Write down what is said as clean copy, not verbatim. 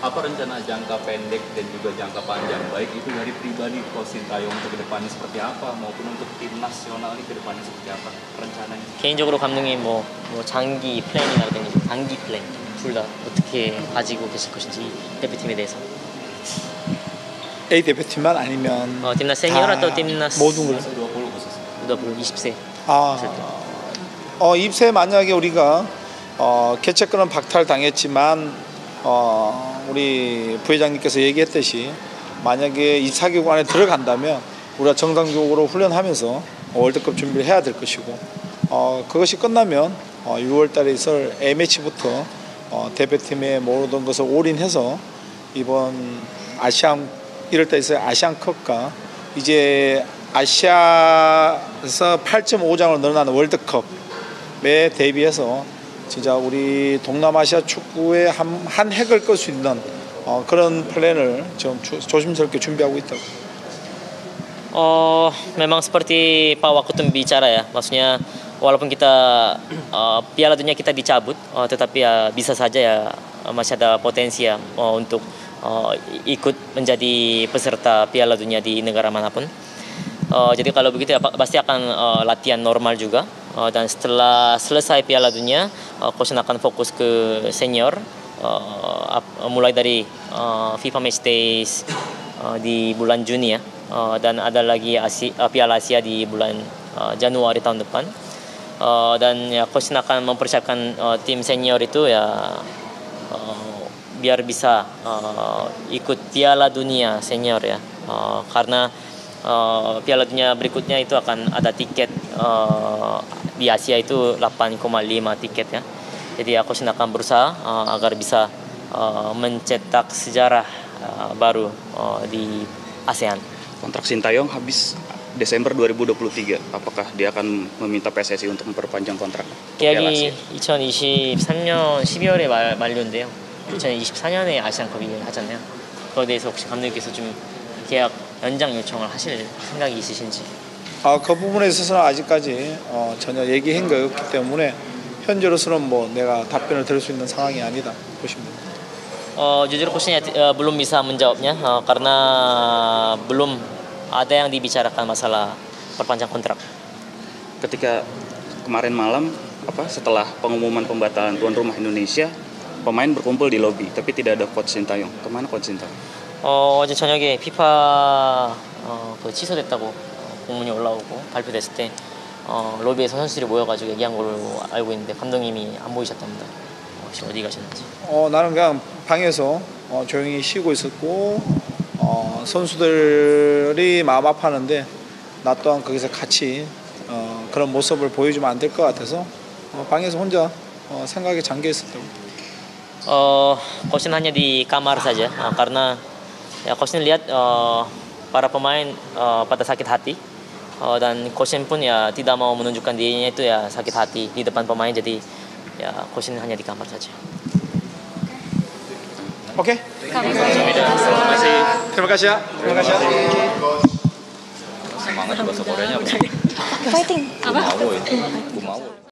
Apa rencana jangka pendek dan juga jangka panjang, baik itu dari pribadi Coach Shin Tae-yong untuk kedepannya seperti apa, maupun untuk tim nasional ini kedepannya seperti apa rencananya? 개인적으로 감독님 뭐 장기 플랜이나 어떤 단기 플랜 둘 다 어떻게 가지고 계실 것인지 대표팀에 대해서. A 대표팀만 아니면 팀나 세니어라 또 팀나 모든 걸 보고 있었어요. 20세. 입세 만약에 우리가 개최권은 박탈 당했지만 우리 부회장님께서 얘기했듯이 만약에 이 사기국 안에 들어간다면 우리가 정상적으로 훈련하면서 월드컵 준비를 해야 될 것이고 그것이 끝나면 6월 달에 있을 A매치부터 대표팀의 모든 것을 올인해서 이번 아시안 1월 달에 있을 아시안컵과 이제 아시아에서 8.5장으로 늘어나는 월드컵에 대비해서 진짜 우리 동남아시아 축구의 한 획을 끌 수 있는 그런 플랜을 좀 조심스럽게 준비하고 있다고. Memang seperti Pak Wakutum bicara ya. Maksudnya walaupun kita Piala Dunia kita dicabut, tetapi ya bisa saja ya masih ada potensi ya untuk ikut menjadi peserta Piala Dunia di negara manapun. Jadi kalau begitu ya pasti akan latihan normal juga. Dan setelah selesai Piala Dunia, coach akan fokus ke senior, mulai dari FIFA Matchdays di bulan Juni ya, dan ada lagi Piala Asia di bulan Januari tahun depan. Dan ya coach akan mempersiapkan tim senior itu ya biar bisa ikut Piala Dunia senior ya, karena Piala Dunia berikutnya itu akan ada tiket di Asia itu 8,5 tiket ya. Jadi aku akan berusaha agar bisa mencetak sejarah baru di ASEAN. Kontrak Shin Tae-yong habis Desember 2023. Apakah dia akan meminta PSSI untuk memperpanjang kontrak? 계약이 2023년 12월에 만료인데요. 2024년에 아시안컵이 하잖아요. 그거에 대해서 혹시 감독님께서 좀 계약 연장 요청을 하실 생각이 있으신지? 그 부분에 있어서는 아직까지 전혀 얘기한 게 없기 때문에 현재로서는 뭐 내가 답변을 드릴 수 있는 상황이 아니다 보십니다. Jujur coachnya belum bisa menjawabnya karena belum ada yang dibicarakan masalah perpanjang kontrak. Ketika kemarin malam setelah pengumuman pembatalan tuan rumah Indonesia, pemain berkumpul di lobi tapi tidak ada coach Shin Tae-yong. Kemana coach Shin Tae-yong? 어제 저녁에 피파 취소됐다고 공문이 올라오고 발표됐을 때 로비에서 선수들이 모여가지고 얘기한 걸로 알고 있는데 감독님이 안 보이셨답니다. 혹시 어디 가셨는지? 나는 그냥 방에서 조용히 쉬고 있었고 선수들이 마음 아파하는데 나 또한 거기서 같이 그런 모습을 보여주면 안 될 것 같아서 방에서 혼자 생각에 잠겨 있었다고. 거신 hanya di kamar saja karena ya coachnya lihat para pemain pada sakit hati dan coachnya pun ya tidak mau menunjukkan dirinya itu ya sakit hati di depan pemain, jadi ya coachnya hanya di kamar saja. Oke. Terima kasih. Semangat bahasa Koreanya apa? Fighting. Apa? Bumawo.